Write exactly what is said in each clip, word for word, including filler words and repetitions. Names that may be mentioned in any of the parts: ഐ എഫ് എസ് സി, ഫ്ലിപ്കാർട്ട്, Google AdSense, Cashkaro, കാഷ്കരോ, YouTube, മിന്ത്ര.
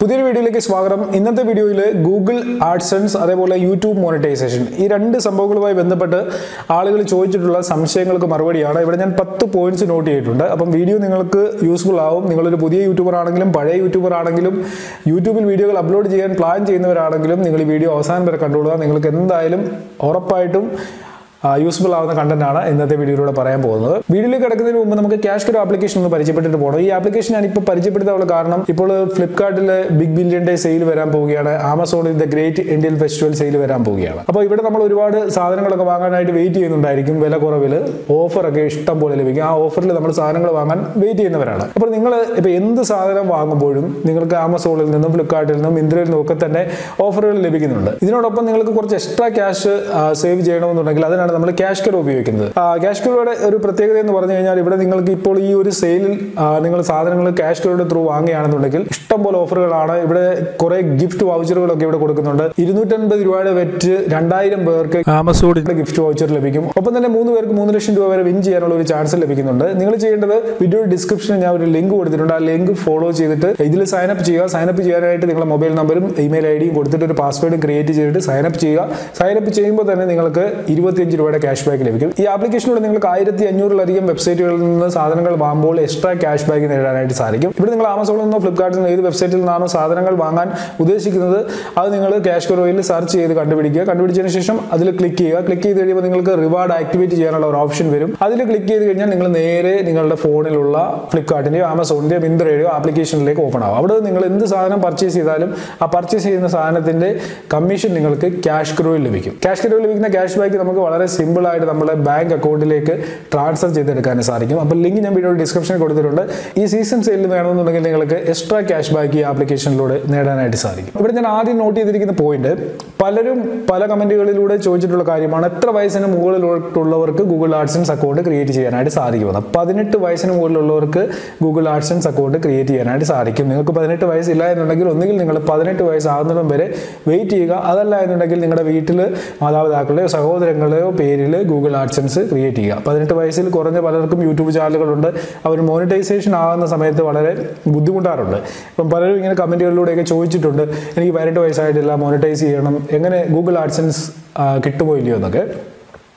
പുതിയൊരു വീഡിയോയിലേക്ക് സ്വാഗതം. ഇന്നത്തെ വീഡിയോയിൽ ഗൂഗിൾ ആഡ്സെൻസ് അതേപോലെ യൂട്യൂബ് മോണിറ്റൈസേഷൻ ഈ രണ്ട് സംഭവങ്ങളുമായി ബന്ധപ്പെട്ട് ആളുകൾ ചോദിച്ചിട്ടുള്ള സംശയങ്ങൾക്ക് മറുപടിയാണ്. ഇവിടെ ഞാൻ പത്ത് പോയിന്റ്സ് നോട്ട് ചെയ്തിട്ടുണ്ട്. അപ്പം വീഡിയോ നിങ്ങൾക്ക് യൂസ്ഫുൾ ആവും. നിങ്ങളൊരു പുതിയ യൂട്യൂബർ ആണെങ്കിലും പഴയ യൂട്യൂബർ ആണെങ്കിലും യൂട്യൂബിൽ വീഡിയോകൾ അപ്ലോഡ് ചെയ്യാൻ പ്ലാൻ ചെയ്യുന്നവരാണെങ്കിലും നിങ്ങൾ ഈ വീഡിയോ അവസാനം വരെ കണ്ടുകൊള്ളുക. നിങ്ങൾക്ക് എന്തായാലും ഉറപ്പായിട്ടും യൂസ്ഫുൾ ആവുന്ന കണ്ടന്റാണ് ഇന്നത്തെ വീഡിയോയിലൂടെ പറയാൻ പോകുന്നത്. വീഡിയോയിൽ കിടക്കുന്നതിന് മുമ്പ് നമുക്ക് കാഷ്കരോ ആപ്ലിക്കേഷൻ ഒന്ന് പരിചയപ്പെട്ടിട്ട് പോകണം. ഈ ആപ്ലിക്കേഷൻ ഞാൻ ഇപ്പോൾ പരിചയപ്പെടുത്താനുള്ള കാരണം ഇപ്പോൾ ഫ്ലിപ്കാർട്ടിൽ ബിഗ് ബില്യൺ ഡേ സെയിൽ വരാൻ പോവുകയാണ്. ആമസോണിൽ the great Indian festival sale വരാൻ പോവുകയാണ്. അപ്പോൾ ഇവിടെ നമ്മൾ ഒരുപാട് സാധനങ്ങളൊക്കെ വാങ്ങാനായിട്ട് വെയിറ്റ് ചെയ്യുന്നുണ്ടായിരിക്കും. വില കുറവിൽ ഓഫറൊക്കെ ഇഷ്ടം പോലെ ലഭിക്കും. ആ ഓഫറിൽ നമ്മൾ സാധനങ്ങൾ വാങ്ങാൻ വെയിറ്റ് ചെയ്യുന്നവരാണ്. അപ്പോൾ നിങ്ങൾ ഇപ്പോൾ എന്ത് സാധനം വാങ്ങുമ്പോഴും നിങ്ങൾക്ക് ആമസോണിൽ നിന്നും ഫ്ലിപ്കാർട്ടിൽ നിന്നും മിന്ത്രയിൽ നിന്നും ഒക്കെ തന്നെ ഓഫറുകൾ ലഭിക്കുന്നുണ്ട്. ഇതിനോടൊപ്പം നിങ്ങൾക്ക് കുറച്ച് എക്സ്ട്രാ ക്യാഷ് സേവ് ചെയ്യണമെന്നുണ്ടെങ്കിൽ അതിനാണ് നമ്മൾ കാഷ്കരോ ഉപയോഗിക്കുന്നത്. കാഷ്കരോയുടെ ഒരു പ്രത്യേകത എന്ന് പറഞ്ഞു കഴിഞ്ഞാൽ ഇവിടെ നിങ്ങൾക്ക് ഇപ്പോൾ ഈ ഒരു സെയിലിൽ നിങ്ങൾ സാധനങ്ങൾ കാഷ്കരോയുടെ ത്രൂ വാങ്ങുകയാണെന്നുണ്ടെങ്കിൽ ഇഷ്ടംപോലെ ഓഫറുകളാണ്. ഇവിടെ കുറെ ഗിഫ്റ്റ് വൗച്ചറുകളൊക്കെ ഇവിടെ കൊടുക്കുന്നുണ്ട്. ഇരുന്നൂറ്റൻപത് രൂപയുടെ വെറ്റ് രണ്ടായിരം പേർക്ക് ആമസോണിന്റെ ഗിഫ്റ്റ് വൗച്ചർ ലഭിക്കും. ഒപ്പം തന്നെ മൂന്ന് പേർക്ക് മൂന്ന് ലക്ഷം രൂപ വരെ വിൻ ചെയ്യാനുള്ള ഒരു ചാൻസ് ലഭിക്കുന്നുണ്ട്. നിങ്ങൾ ചെയ്യേണ്ടത് വീഡിയോ ഡിസ്ക്രിപ്ഷനിൽ ഞാൻ ഒരു ലിങ്ക് കൊടുത്തിട്ടുണ്ട്. ആ ലിങ്ക് ഫോളോ ചെയ്തിട്ട് ഇതിൽ സൈനപ്പ് ചെയ്യുക. സൈനപ്പ് ചെയ്യാനായിട്ട് നിങ്ങളുടെ മൊബൈൽ നമ്പറും ഇമെയിൽ ഐ ഡിയും കൊടുത്തിട്ട് ഒരു പാസ്വേഡും ക്രിയേറ്റ് ചെയ്തിട്ട് സൈനപ്പ് ചെയ്യുക. സൈനപ്പ് ചെയ്യുമ്പോൾ തന്നെ നിങ്ങൾക്ക് ഇരുപത്തിയഞ്ച് രൂപയുടെ ക്യാഷ് ബാക്ക് ലഭിക്കും. ഈ ആപ്ലിക്കേഷനിലൂടെ നിങ്ങൾക്ക് ആയിരത്തി അഞ്ഞൂറിലധികം വെബ്സൈറ്റുകളിൽ നിന്ന് സാധനങ്ങൾ വാങ്ങുമ്പോൾ എക്സ്ട്രാ ക്യാഷ് ബാക്ക് നേടാനായിട്ട് സാധിക്കും. ഇവിടെ നിങ്ങൾ ആമസോണിൽ നിന്നോ ഫ്ലിപ്കാർട്ടിൽ നിന്നോ ഏത് വെബ്സൈറ്റിൽ നിന്നാണോ സാധനങ്ങൾ വാങ്ങാൻ ഉദ്ദേശിക്കുന്നത് അത് നിങ്ങൾ കാഷ്കരോയിൽ സെർച്ച് ചെയ്ത് കണ്ടുപിടിക്കുക. കണ്ടുപിടിച്ചതിന് ശേഷം അതിൽ ക്ലിക്ക് ചെയ്യുക. ക്ലിക്ക് ചെയ്ത് കഴിയുമ്പോൾ നിങ്ങൾക്ക് റിവാർഡ് ആക്ടിവേറ്റ് ചെയ്യാനുള്ള ഒരു ഓപ്ഷൻ വരും. അതിൽ ക്ലിക്ക് ചെയ്ത് കഴിഞ്ഞാൽ നിങ്ങൾ നേരെ നിങ്ങളുടെ ഫോണിലുള്ള ഫ്ലിപ്കാർട്ടിൻ്റെയോ ആമസോണിൻ്റെയോ മിന്ത്രയുടെയോ ആപ്ലിക്കേഷനിലേക്ക് ഓപ്പൺ ആവും. അവിടെ നിങ്ങൾ എന്ത് സാധനം പർച്ചേസ് ചെയ്താലും ആ പർച്ചേസ് ചെയ്യുന്ന സാധനത്തിൻ്റെ കമ്മീഷൻ നിങ്ങൾക്ക് കാഷ്കരോയിൽ ലഭിക്കും. കാഷ്കരോയിൽ ലഭിക്കുന്ന ക്യാഷ് ബാക്ക് നമുക്ക് വളരെ സിമ്പിൾ ആയിട്ട് നമ്മുടെ ബാങ്ക് അക്കൗണ്ടിലേക്ക് ട്രാൻസ്ഫർ ചെയ്തെടുക്കാനും സാധിക്കും. അപ്പോൾ ലിങ്ക് ഞാൻ വീഡിയോ ഡിസ്ക്രിപ്ഷനിൽ കൊടുത്തിട്ടുണ്ട്. ഈ സീസൺ സെയിൽ വേണമെന്നുണ്ടെങ്കിൽ നിങ്ങൾക്ക് എക്സ്ട്രാ ക്യാഷ് ബാക്ക് ഈ ആപ്ലിക്കേഷനിലൂടെ നേടാനായിട്ട് സാധിക്കും. ഇവിടെ ഞാൻ ആദ്യം നോട്ട് ചെയ്തിരിക്കുന്ന പോയിന്റ് പലരും പല കമന്റുകളിലൂടെ ചോദിച്ചിട്ടുള്ള കാര്യമാണ് എത്ര വയസ്സിന് മുകളിലോട്ടുള്ളവർക്ക് ഗൂഗിൾ ആഡ്സെൻസ് അക്കൗണ്ട് ക്രിയേറ്റ് ചെയ്യാനായിട്ട് സാധിക്കുമെന്ന്. പതിനെട്ട് വയസ്സിന് മുകളിലുള്ളവർക്ക് ഗൂഗിൾ ആഡ്സെൻസ് അക്കൗണ്ട് ക്രിയേറ്റ് ചെയ്യാനായിട്ട് സാധിക്കും. നിങ്ങൾക്ക് പതിനെട്ട് വയസ്സില്ല എന്നുണ്ടെങ്കിൽ ഒന്നുകിൽ നിങ്ങൾ പതിനെട്ട് വയസ്സാകുന്നതും വരെ വെയിറ്റ് ചെയ്യുക. അതല്ല എന്നുണ്ടെങ്കിൽ നിങ്ങളുടെ വീട്ടിൽ മാതാപിതാക്കളുടെയോ സഹോദരങ്ങൾ പേരില് ഗൂഗിൾ ആഡ്സെൻസ് ക്രിയേറ്റ് ചെയ്യുക. പതിനെട്ട് വയസ്സിൽ കുറഞ്ഞ പലർക്കും യൂട്യൂബ് ചാനലുകളുണ്ട്. അവർ മോണിറ്റൈസേഷൻ ആകുന്ന സമയത്ത് വളരെ ബുദ്ധിമുട്ടാറുണ്ട്. ഇപ്പം പലരും ഇങ്ങനെ കമന്റുകളിലൂടെയൊക്കെ ചോദിച്ചിട്ടുണ്ട്, എനിക്ക് പതിനെട്ട് വയസ്സായിട്ടില്ല, മോണിറ്റൈസ് ചെയ്യണം, എങ്ങനെ ഗൂഗിൾ ആഡ്സെൻസ് കിട്ടുമോ ഇല്ലയോ എന്നൊക്കെ.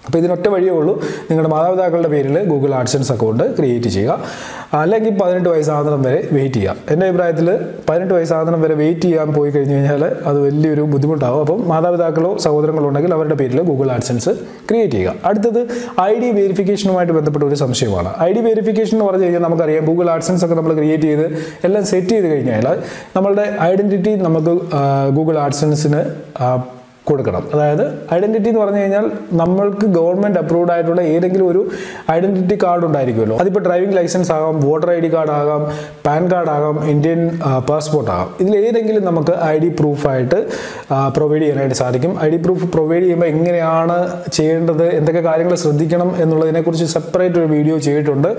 അപ്പോൾ ഇതിനൊറ്റ വഴിയേ ഉള്ളൂ, നിങ്ങളുടെ മാതാപിതാക്കളുടെ പേരിൽ ഗൂഗിൾ ആഡ്സെൻസ് അക്കൗണ്ട് ക്രിയേറ്റ് ചെയ്യുക. അല്ലെങ്കിൽ പതിനെട്ട് വയസ്സാകുന്നതും വരെ വെയിറ്റ് ചെയ്യുക. എൻ്റെ അഭിപ്രായത്തിൽ പതിനെട്ട് വയസ്സാകുന്നതും വരെ വെയിറ്റ് ചെയ്യാൻ പോയി കഴിഞ്ഞ് കഴിഞ്ഞാൽ അത് വലിയൊരു ബുദ്ധിമുട്ടാകും. അപ്പം മാതാപിതാക്കളോ സഹോദരങ്ങളോ ഉണ്ടെങ്കിൽ അവരുടെ പേരിൽ ഗൂഗിൾ ആഡ്സെൻസ് ക്രിയേറ്റ് ചെയ്യുക. അടുത്തത് ഐ ഡി വെരിഫിക്കേഷനുമായിട്ട് ബന്ധപ്പെട്ട ഒരു സംശയമാണ്. ഐ ഡി വെരിഫിക്കേഷൻ എന്ന് പറഞ്ഞു കഴിഞ്ഞാൽ നമുക്കറിയാം ഗൂഗിൾ ആഡ്സെൻസ് ഒക്കെ നമ്മൾ ക്രിയേറ്റ് ചെയ്ത് എല്ലാം സെറ്റ് ചെയ്ത് കഴിഞ്ഞാൽ നമ്മളുടെ ഐഡൻറ്റിറ്റി നമുക്ക് ഗൂഗിൾ ആഡ്സെൻസിന് കൊടുക്കണം. അതായത് ഐഡന്റിറ്റി എന്ന് പറഞ്ഞു കഴിഞ്ഞാൽ നമ്മൾക്ക് ഗവൺമെന്റ് അപ്രൂവ്ഡ് ആയിട്ടുള്ള ഏതെങ്കിലും ഒരു ഐഡന്റിറ്റി കാർഡ് ഉണ്ടായിരിക്കുമല്ലോ. അതിപ്പോൾ ഡ്രൈവിംഗ് ലൈസൻസ് ആകാം, വോട്ടർ ഐ ഡി കാർഡ് ആകാം, പാൻ കാർഡ് ആകാം, ഇന്ത്യൻ പാസ്പോർട്ട് ആകാം. ഇതിലേതെങ്കിലും നമുക്ക് ഐ ഡി പ്രൂഫായിട്ട് പ്രൊവൈഡ് ചെയ്യാനായിട്ട് സാധിക്കും. ഐ ഡി പ്രൂഫ് പ്രൊവൈഡ് ചെയ്യുമ്പോൾ എങ്ങനെയാണ് ചെയ്യേണ്ടത്, എന്തൊക്കെ കാര്യങ്ങൾ ശ്രദ്ധിക്കണം എന്നുള്ളതിനെക്കുറിച്ച് സെപ്പറേറ്റ് ഒരു വീഡിയോ ചെയ്തിട്ടുണ്ട്.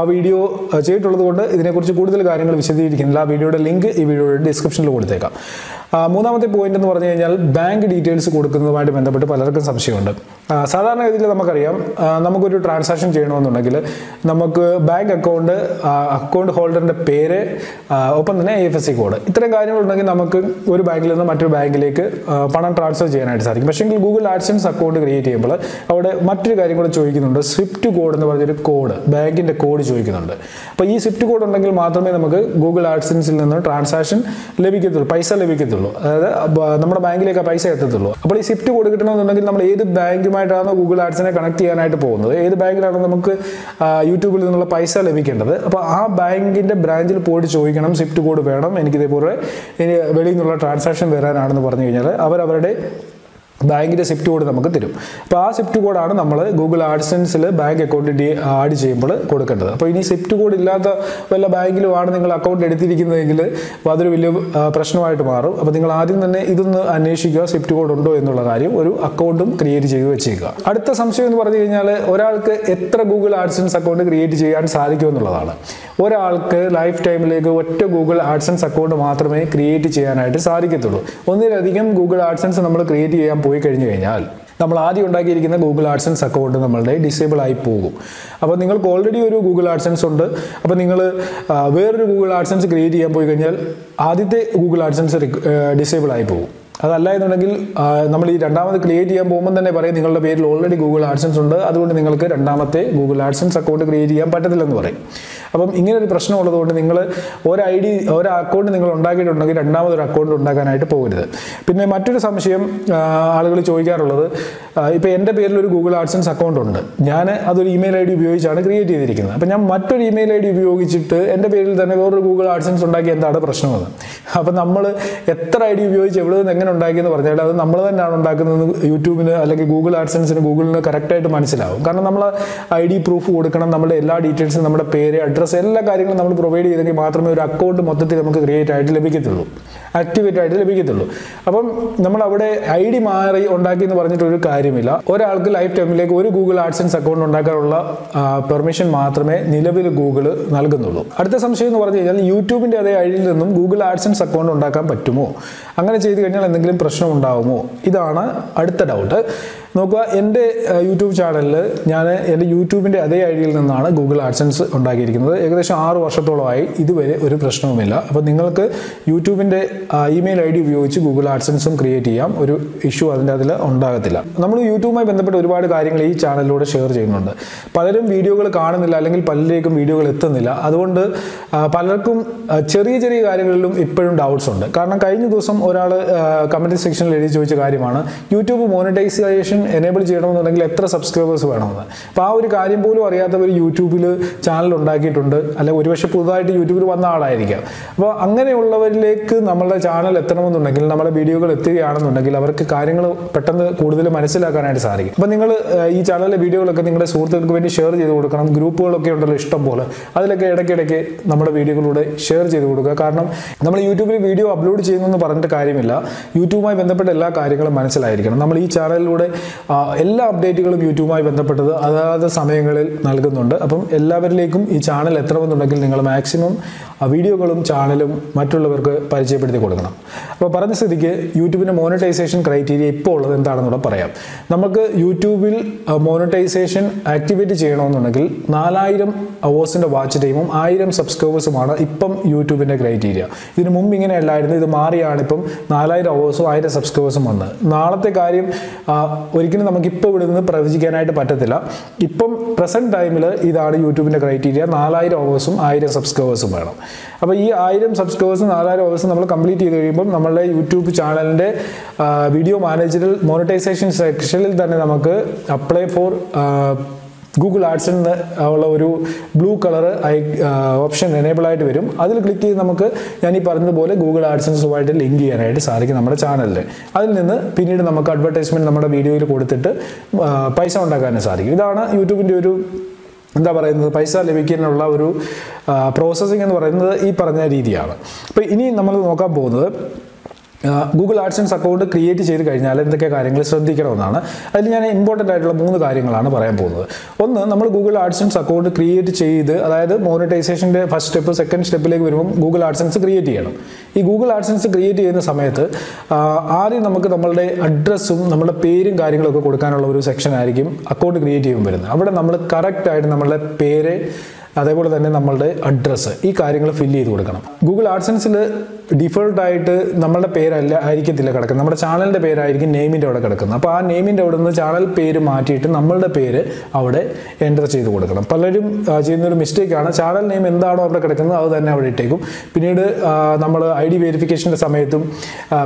ആ വീഡിയോ ചെയ്തിട്ടുള്ളത് കൊണ്ട് ഇതിനെക്കുറിച്ച് കൂടുതൽ കാര്യങ്ങൾ വിശദീകരിക്കുന്നില്ല. ആ വീഡിയോയുടെ ലിങ്ക് ഈ വീഡിയോയുടെ ഡിസ്ക്രിപ്ഷനിൽ കൊടുത്തേക്കാം. മൂന്നാമത്തെ പോയിന്റ് എന്ന് പറഞ്ഞു കഴിഞ്ഞാൽ ബാങ്ക് ഡീറ്റെയിൽസ് കൊടുക്കുന്നതുമായിട്ട് ബന്ധപ്പെട്ട് പലർക്കും സംശയമുണ്ട്. സാധാരണ ഗതിയിൽ നമുക്കറിയാം നമുക്കൊരു ട്രാൻസാക്ഷൻ ചെയ്യണമെന്നുണ്ടെങ്കിൽ നമുക്ക് ബാങ്ക് അക്കൗണ്ട് അക്കൗണ്ട് ഹോൾഡറിൻ്റെ പേര് ഒപ്പം തന്നെ ഐ എഫ് എസ് സി code ഇത്തരം കാര്യങ്ങളുണ്ടെങ്കിൽ നമുക്ക് ഒരു ബാങ്കിൽ നിന്ന് മറ്റൊരു ബാങ്കിലേക്ക് പണം ട്രാൻസ്ഫർ ചെയ്യാനായിട്ട് സാധിക്കും. പക്ഷേ ഗൂഗിൾ ആഡ്സെൻസ് അക്കൗണ്ട് ക്രിയേറ്റ് ചെയ്യുമ്പോൾ അവിടെ മറ്റൊരു കാര്യം കൂടെ ചോദിക്കുന്നുണ്ട്. സ്വിഫ്റ്റ് കോഡ് എന്ന് പറഞ്ഞൊരു കോഡ്, ബാങ്കിൻ്റെ കോഡ് ചോദിക്കുന്നുണ്ട്. അപ്പോൾ ഈ സ്വിഫ്റ്റ് കോഡ് ഉണ്ടെങ്കിൽ മാത്രമേ നമുക്ക് ഗൂഗിൾ ആഡ്സെൻസിൽ നിന്ന് ട്രാൻസാക്ഷൻ ലഭിക്കത്തുള്ളൂ, പൈസ ലഭിക്കത്തുള്ളൂ. അതായത് നമ്മുടെ ബാങ്കിലേക്ക് പൈസ എത്തത്തുള്ളൂ. അപ്പോൾ ഈ സ്വിഫ്റ്റ് കോഡ് കിട്ടണമെന്നുണ്ടെങ്കിൽ നമ്മൾ ഏത് ബാങ്കുമായിട്ടാണോ ഗൂഗിൾ ആഡ്സിനെ കണക്ട് ചെയ്യാനായിട്ട് പോകുന്നത്, ഏത് ബാങ്കിലാണോ നമുക്ക് യൂട്യൂബിൽ നിന്നുള്ള പൈസ ലഭിക്കേണ്ടത്, അപ്പോൾ ആ ബാങ്കിൻ്റെ ബ്രാഞ്ചിൽ പോയിട്ട് ചോദിക്കണം സ്വിഫ്റ്റ് കോഡ് വേണം എനിക്കിതേപോലെ വെളിയിൽ നിന്നുള്ള ട്രാൻസാക്ഷൻ വരാനാണെന്ന് പറഞ്ഞു കഴിഞ്ഞാൽ അവരവരുടെ ബാങ്കിൻ്റെ സ്വിഫ്റ്റ് കോഡ് നമുക്ക് തരും. അപ്പോൾ ആ സ്വിഫ്റ്റ് കോഡാണ് നമ്മൾ ഗൂഗിൾ ആഡ്സെൻസിൽ ബാങ്ക് അക്കൗണ്ട് ആഡ് ചെയ്യുമ്പോൾ കൊടുക്കേണ്ടത്. അപ്പോൾ ഇനി സ്വിഫ്റ്റ് കോഡ് ഇല്ലാത്ത വല്ല ബാങ്കിലുമാണ് നിങ്ങൾ അക്കൗണ്ട് എടുത്തിരിക്കുന്നതെങ്കിൽ അതൊരു വലിയ പ്രശ്നമായിട്ട് മാറും. അപ്പോൾ നിങ്ങൾ ആദ്യം തന്നെ ഇതൊന്ന് അന്വേഷിക്കുക, സ്വിഫ്റ്റ് കോഡ് ഉണ്ടോ എന്നുള്ള കാര്യം. ഒരു അക്കൗണ്ടും ക്രിയേറ്റ് ചെയ്ത് വെച്ചേക്കുക. അടുത്ത സംശയം എന്ന് പറഞ്ഞു കഴിഞ്ഞാൽ ഒരാൾക്ക് എത്ര ഗൂഗിൾ ആഡ്സെൻസ് അക്കൗണ്ട് ക്രിയേറ്റ് ചെയ്യാൻ സാധിക്കുമെന്നുള്ളതാണ്. ഒരാൾക്ക് ലൈഫ് ടൈമിലേക്ക് ഒറ്റ ഗൂഗിൾ ആഡ്സെൻസ് അക്കൗണ്ട് മാത്രമേ ക്രിയേറ്റ് ചെയ്യാനായിട്ട് സാധിക്കത്തുള്ളൂ. ഒന്നിലധികം ഗൂഗിൾ ആഡ്സെൻസ് നമ്മൾ ക്രിയേറ്റ് ചെയ്യാൻ പോയി കഴിഞ്ഞു കഴിഞ്ഞാൽ നമ്മൾ ആദ്യം ഉണ്ടാക്കിയിരിക്കുന്ന Google AdSense അക്കൗണ്ട് നമ്മളുടെ ഡിസേബിൾ ആയി പോകും. അപ്പോൾ നിങ്ങൾക്ക് ഓൾറെഡി ഒരു Google AdSense ഉണ്ട്. അപ്പോൾ നിങ്ങൾ വേറൊരു Google AdSense ക്രിയേറ്റ് ചെയ്യാൻ പോയി കഴിഞ്ഞാൽ ആദ്യത്തെ Google AdSense ഡിസേബിൾ ആയി പോകും. അതല്ല എന്നുണ്ടെങ്കിൽ നമ്മൾ ഈ രണ്ടാമത് ക്രിയേറ്റ് ചെയ്യാൻ പോകുമ്പോൾ തന്നെ പറയും നിങ്ങളുടെ പേരിൽ ഓൾറെഡി Google AdSense ഉണ്ട്, അതുകൊണ്ട് നിങ്ങൾക്ക് രണ്ടാമത്തെ Google AdSense അക്കൗണ്ട് ക്രിയേറ്റ് ചെയ്യാൻ പറ്റത്തില്ലെന്ന് പറയും. അപ്പം ഇങ്ങനൊരു പ്രശ്നം ഉള്ളതുകൊണ്ട് നിങ്ങൾ ഒരു ഐ ഡി ഒരു അക്കൗണ്ട് നിങ്ങൾ ഉണ്ടാക്കിയിട്ടുണ്ടെങ്കിൽ രണ്ടാമതൊരു അക്കൗണ്ട് ഉണ്ടാക്കാനായിട്ട് പോകരുത്. പിന്നെ മറ്റൊരു സംശയം ആളുകൾ ചോദിക്കാറുള്ളത്, ഇപ്പോൾ എൻ്റെ പേരിൽ ഒരു Google AdSense അക്കൗണ്ട് ഉണ്ട്, ഞാൻ അതൊരു ഇമെയിൽ ഐ ഡി ഉപയോഗിച്ചാണ് ക്രിയേറ്റ് ചെയ്തിരിക്കുന്നത്. അപ്പം ഞാൻ മറ്റൊരു ഇമെയിൽ ഐ ഡി ഉപയോഗിച്ചിട്ട് എൻ്റെ പേരിൽ തന്നെ വേറൊരു Google AdSense ഉണ്ടാക്കി എന്താണ് പ്രശ്നമെന്ന്. അപ്പം നമ്മൾ എത്ര ഐ ഡി ഉപയോഗിച്ച് എവിടെ നിന്ന് എങ്ങനെ ഉണ്ടാക്കിയെന്ന് പറഞ്ഞാൽ അത് നമ്മൾ തന്നെയാണ് ഉണ്ടാക്കുന്നത്. യൂട്യൂബിന് അല്ലെങ്കിൽ Google AdSenseന് ഗൂഗിളിന് കറക്റ്റായിട്ട് മനസ്സിലാവും. കാരണം നമ്മൾ ഐ ഡി പ്രൂഫ് കൊടുക്കണം, നമ്മുടെ എല്ലാ ഡീറ്റെയിൽസും, നമ്മുടെ പേര്, എല്ലാ കാര്യങ്ങളും നമ്മൾ പ്രൊവൈഡ് ചെയ്തെങ്കിൽ മാത്രമേ ഒരു അക്കൗണ്ട് മൊത്തത്തിൽ നമുക്ക് ക്രിയേറ്റ് ആയിട്ട് ലഭിക്കത്തുള്ളൂ, ആക്ടിവേറ്റ് ആയിട്ട് ലഭിക്കത്തുള്ളൂ. അപ്പം നമ്മൾ അവിടെ ഐ ഡി മാറി ഉണ്ടാക്കി എന്ന് പറഞ്ഞിട്ടൊരു കാര്യമില്ല. ഒരാൾക്ക് ലൈഫ് ടൈമിലേക്ക് ഒരു Google AdSense അക്കൗണ്ട് ഉണ്ടാക്കാനുള്ള പെർമിഷൻ മാത്രമേ നിലവിൽ ഗൂഗിൾ നൽകുന്നുള്ളൂ. അടുത്ത സംശയം എന്ന് പറഞ്ഞു കഴിഞ്ഞാൽ യൂട്യൂബിൻ്റെ അതേ ഐ ഡിയിൽ നിന്നും Google AdSense അക്കൗണ്ട് ഉണ്ടാക്കാൻ പറ്റുമോ? അങ്ങനെ ചെയ്ത് കഴിഞ്ഞാൽ എന്തെങ്കിലും പ്രശ്നം ഉണ്ടാകുമോ? ഇതാണ് അടുത്ത ഡൗട്ട്. നോക്കുക, എൻ്റെ യൂട്യൂബ് ചാനലിൽ ഞാൻ എൻ്റെ യൂട്യൂബിൻ്റെ അതേ ഐ ഡിയിൽ നിന്നാണ് Google AdSense ഉണ്ടാക്കിയിരിക്കുന്നത്. ഏകദേശം ആറ് വർഷത്തോളമായി, ഇതുവരെ ഒരു പ്രശ്നവുമില്ല. അപ്പോൾ നിങ്ങൾക്ക് യൂട്യൂബിൻ്റെ ഇമെയിൽ ഐ ഡി ഉപയോഗിച്ച് Google AdSenseം ക്രിയേറ്റ് ചെയ്യാം, ഒരു ഇഷ്യൂ അതിൻ്റെ അതിൽ ഉണ്ടാകത്തില്ല. നമ്മൾ യൂട്യൂബുമായി ബന്ധപ്പെട്ട് ഒരുപാട് കാര്യങ്ങൾ ഈ ചാനലിലൂടെ ഷെയർ ചെയ്യുന്നുണ്ട്. പലരും വീഡിയോകൾ കാണുന്നില്ല, അല്ലെങ്കിൽ പലരിലേക്കും വീഡിയോകൾ എത്തുന്നില്ല. അതുകൊണ്ട് പലർക്കും ചെറിയ ചെറിയ കാര്യങ്ങളിലും ഇപ്പോഴും ഡൗട്ട്സ് ഉണ്ട്. കാരണം കഴിഞ്ഞ ദിവസം ഒരാൾ കമൻറ്റ് സെക്ഷനിൽ എഴുതി ചോദിച്ച കാര്യമാണ്, യൂട്യൂബ് മോണിറ്റൈസേഷൻ എനേബിൾ ചെയ്യണമെന്നുണ്ടെങ്കിൽ എത്ര സബ്സ്ക്രൈബേഴ്സ് വേണമെന്ന്. അപ്പോൾ ആ ഒരു കാര്യം പോലും അറിയാത്തവർ യൂട്യൂബിൽ ചാനൽ ഉണ്ടാക്കിയിട്ടുണ്ട്, അല്ലെങ്കിൽ ഒരുപക്ഷെ പുതുതായിട്ട് യൂട്യൂബിൽ വന്ന ആളായിരിക്കാം. അപ്പോൾ അങ്ങനെയുള്ളവരിലേക്ക് നമ്മളുടെ ചാനൽ എത്തണമെന്നുണ്ടെങ്കിൽ, നമ്മുടെ വീഡിയോകൾ എത്തുകയാണെന്നുണ്ടെങ്കിൽ അവർക്ക് കാര്യങ്ങൾ പെട്ടെന്ന് കൂടുതൽ മനസ്സിലാക്കാനായിട്ട് സാധിക്കും. അപ്പോൾ നിങ്ങൾ ഈ ചാനലിലെ വീഡിയോകളൊക്കെ നിങ്ങളുടെ സുഹൃത്തുക്കൾക്ക് വേണ്ടി ഷെയർ ചെയ്ത് കൊടുക്കണം. ഗ്രൂപ്പുകളൊക്കെ ഉണ്ടല്ലോ ഇഷ്ടം പോലെ, അതിലൊക്കെ ഇടയ്ക്കിടയ്ക്ക് നമ്മുടെ വീഡിയോകളൂടെ ഷെയർ ചെയ്ത് കൊടുക്കുക. കാരണം നമ്മൾ യൂട്യൂബിൽ വീഡിയോ അപ്ലോഡ് ചെയ്യുന്നതെന്ന് പറഞ്ഞിട്ട് കാര്യമില്ല, യൂട്യൂബുമായി ബന്ധപ്പെട്ട എല്ലാ കാര്യങ്ങളും മനസ്സിലായിരിക്കണം. നമ്മൾ ഈ ചാനലിലൂടെ എല്ലാ അപ്ഡേറ്റുകളും യൂട്യൂബുമായി ബന്ധപ്പെട്ടത് അതാത് സമയങ്ങളിൽ നൽകുന്നുണ്ട്. അപ്പം എല്ലാവരിലേക്കും ഈ ചാനൽ എത്തണമെന്നുണ്ടെങ്കിൽ നിങ്ങൾ മാക്സിമം വീഡിയോകളും ചാനലും മറ്റുള്ളവർക്ക് പരിചയപ്പെടുത്തി കൊടുക്കണം. അപ്പോൾ പറഞ്ഞ സ്ഥിതിക്ക് യൂട്യൂബിൻ്റെ മോണിറ്റൈസേഷൻ ക്രൈറ്റീരിയ ഇപ്പോൾ ഉള്ളത് എന്താണെന്നൂടെ പറയാം. നമുക്ക് യൂട്യൂബിൽ മോണിറ്റൈസേഷൻ ആക്ടിവേറ്റ് ചെയ്യണമെന്നുണ്ടെങ്കിൽ നാലായിരം അവേഴ്സിൻ്റെ വാച്ച് ടൈമും ആയിരം സബ്സ്ക്രൈബേഴ്സുമാണ് ഇപ്പം യൂട്യൂബിൻ്റെ ക്രൈറ്റീരിയ. ഇതിന് മുമ്പ് ഇങ്ങനെ അല്ലായിരുന്നു, ഇത് മാറിയാണ് ഇപ്പം നാലായിരം അവേഴ്സും ആയിരം സബ്സ്ക്രൈബേഴ്സും വന്നത്. നാളത്തെ കാര്യം ഒരിക്കലും നമുക്കിപ്പോൾ ഇവിടെ നിന്ന് പ്രവചിക്കാനായിട്ട് പറ്റത്തില്ല. ഇപ്പം പ്രസൻറ്റ് ടൈമിൽ ഇതാണ് യൂട്യൂബിൻ്റെ ക്രൈറ്റീരിയ, നാലായിരം അവേഴ്സും ആയിരം സബ്സ്ക്രൈബേഴ്സും വേണം. അപ്പോൾ ഈ ആയിരം സബ്സ്ക്രൈബേഴ്സും നാലായിരം അവേഴ്സും നമ്മൾ കംപ്ലീറ്റ് ചെയ്ത് കഴിയുമ്പം നമ്മളുടെ യൂട്യൂബ് ചാനലിൻ്റെ വീഡിയോ മാനേജറിൽ മോണിറ്റൈസേഷൻ സെക്ഷനിൽ തന്നെ നമുക്ക് അപ്ലൈ ഫോർ Google AdSense ഉള്ള ഒരു ബ്ലൂ കളർ ഓപ്ഷൻ എനേബിൾ ആയിട്ട് വരും. അതിൽ ക്ലിക്ക് ചെയ്ത് നമുക്ക് ഞാൻ ഈ പറഞ്ഞതുപോലെ Google AdSenseമായിട്ട് ലിങ്ക് ചെയ്യാനായിട്ട് സാധിക്കും നമ്മുടെ ചാനലിൽ. അതിൽ നിന്ന് പിന്നീട് നമുക്ക് അഡ്വർടൈസ്മെൻറ്റ് നമ്മുടെ വീഡിയോയിൽ കൊടുത്തിട്ട് പൈസ ഉണ്ടാക്കാനും സാധിക്കും. ഇതാണ് യൂട്യൂബിൻ്റെ ഒരു എന്താ പറയുന്നത്, പൈസ ലഭിക്കാനുള്ള ഒരു പ്രോസസ്സിംഗ് എന്ന് പറയുന്നത് ഈ പറഞ്ഞ രീതിയാണ്. അപ്പോൾ ഇനി നമ്മൾ നോക്കാൻ പോകുന്നത് Google AdSense അക്കൗണ്ട് ക്രിയേറ്റ് ചെയ്ത് കഴിഞ്ഞാൽ എന്തൊക്കെ കാര്യങ്ങൾ ശ്രദ്ധിക്കണമെന്നാണ്. അതിൽ ഞാൻ ഇമ്പോർട്ടൻ്റ് ആയിട്ടുള്ള മൂന്ന് കാര്യങ്ങളാണ് പറയാൻ പോകുന്നത്. ഒന്ന്, നമ്മൾ Google AdSense അക്കൗണ്ട് ക്രിയേറ്റ് ചെയ്ത്, അതായത് മോണിറ്റൈസേഷൻ്റെ ഫസ്റ്റ് സ്റ്റെപ്പ് സെക്കൻഡ് സ്റ്റെപ്പിലേക്ക് വരുമ്പോൾ Google AdSense ക്രിയേറ്റ് ചെയ്യണം. ഈ Google AdSense ക്രിയേറ്റ് ചെയ്യുന്ന സമയത്ത് ആദ്യം നമുക്ക് നമ്മളുടെ അഡ്രസ്സും നമ്മുടെ പേരും കാര്യങ്ങളൊക്കെ കൊടുക്കാനുള്ള ഒരു സെക്ഷൻ ആയിരിക്കും അക്കൗണ്ട് ക്രിയേറ്റ് ചെയ്യുമ്പോൾ വരുന്നത്. അവിടെ നമ്മൾ കറക്റ്റായിട്ട് നമ്മളുടെ പേര്, അതേപോലെ തന്നെ നമ്മളുടെ അഡ്രസ്സ്, ഈ കാര്യങ്ങൾ ഫില്ല് ചെയ്ത് കൊടുക്കണം. Google AdSenseൽ ഡിഫോൾട്ടായിട്ട് നമ്മളുടെ പേരല്ല ആയിരിക്കത്തില്ല കിടക്കുന്നത്, നമ്മുടെ ചാനലിൻ്റെ പേരായിരിക്കും നെയിമിൻ്റെ അവിടെ കിടക്കുന്നത്. അപ്പോൾ ആ നെയിമിൻ്റെ അവിടെ നിന്ന് ചാനൽ പേര് മാറ്റിയിട്ട് നമ്മളുടെ പേര് അവിടെ എൻ്റർ ചെയ്ത് കൊടുക്കണം. പലരും ചെയ്യുന്നൊരു മിസ്റ്റേക്കാണ്, ചാനൽ നെയിം എന്താണോ അവിടെ കിടക്കുന്നത് അത് തന്നെ അവിടെ ഇട്ടേക്കും. പിന്നീട് നമ്മൾ ഐ ഡി വെരിഫിക്കേഷൻ്റെ സമയത്തും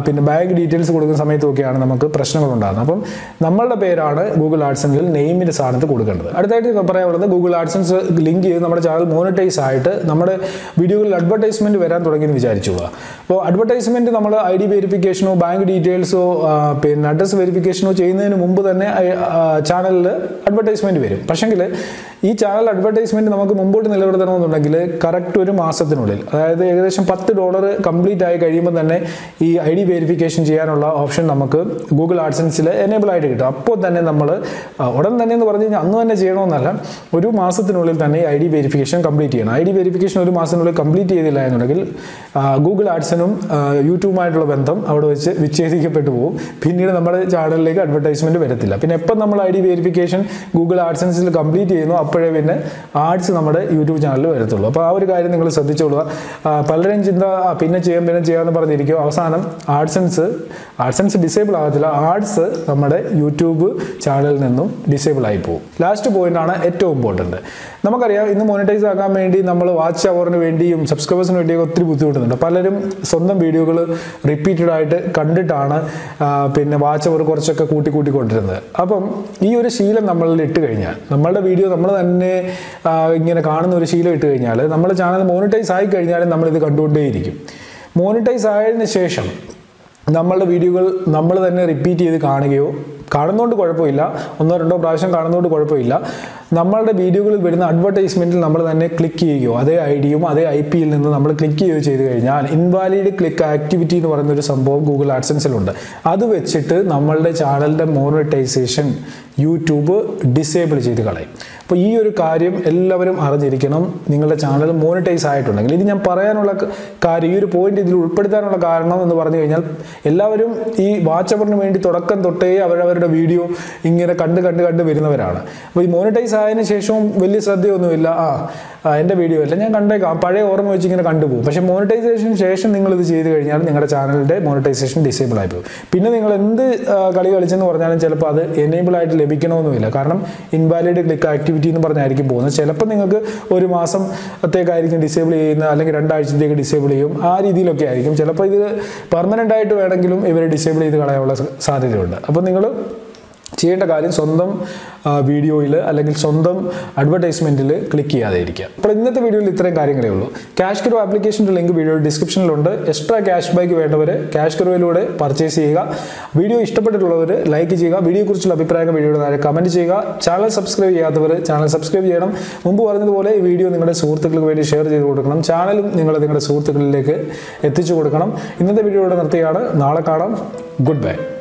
പിന്നെ ബാങ്ക് ഡീറ്റെയിൽസ് കൊടുക്കുന്ന സമയത്തും ഒക്കെയാണ് നമുക്ക് പ്രശ്നങ്ങളുണ്ടാകുന്നത്. അപ്പം നമ്മളുടെ പേരാണ് Google AdSenseൽ നെയിമിൻ്റെ സ്ഥാനത്ത് കൊടുക്കേണ്ടത്. അടുത്തായിട്ട് പറയാനുള്ളത് Google AdSense ലിങ്ക് ചെയ്ത് നമ്മുടെ ചാനൽ മോണിറ്റൈസ് ആയിട്ട് നമ്മുടെ വീഡിയോകളിൽ അഡ്വർടൈസ്മെൻറ്റ് വരാൻ തുടങ്ങിയെന്ന് വിചാരിച്ചോളാം. അപ്പോൾ അഡ്വർടൈസ്മെൻറ്റ് നമ്മൾ ഐ ഡി വെരിഫിക്കേഷനോ ബാങ്ക് ഡീറ്റെയിൽസോ പിന്നെ അഡ്രസ്സ് വെരിഫിക്കേഷനോ ചെയ്യുന്നതിന് മുമ്പ് തന്നെ ചാനലിൽ അഡ്വർടൈസ്മെൻറ്റ് വരും. പക്ഷെങ്കിൽ ഈ This channel advertisement is correct to the master. ten dollars complete I D verification option Google AdSense enable I D. Then I D verification complete. I D verification complete Google AdSense YouTube which is channel advertisement. I D verification Google AdSense complete. Ads in our YouTube channel. Power guide in the Sadichola, Palarange in the Pina Cham, Benajana Paradico, Asanam, AdSense, AdSense disable Ads, YouTube channel disable I P O. Last point on a eto important. Namakaria in the monetize Agamendi, Namalawacha or Vendium, subscribers and video tributu. The Palarim, Sondam video repeated Kanditana, Pinavacha or Korchaka Kuti Kuti Kotranda. Upon you seal and Namal Litania. Namada video. We will be able to see the video. We will monetize the video. Monetize the video. Repeat the video. We will click the advertisement. Click the I D, I P. Invalid click activity in Google AdSense. That is the channel monetization. YouTube disable so, this is the channel monetize I don't know point in the Karno and the Varna. Elavarium e watchaban Torakan Tote our video in a country Virana. We monetize I and Sheshum Willis Sadio Villa and the video or watching in a country. But monetization session English channel monetization disable I Pinning enable invalid click activity in the bonus. Chelapananga or Masam take I can disable in the Langan disable him, are the locarium, Chelapa permanent I to Adangulum, every disable the Sadi. Upon the Cheat a garden sondam video sondam advertisement click here. But in the video literally Cashkaro application to link video description extra cash back Cashkaro purchase video is like video video comment channel subscribe channel subscribe video share channel video goodbye.